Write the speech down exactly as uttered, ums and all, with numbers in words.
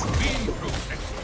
Being proof.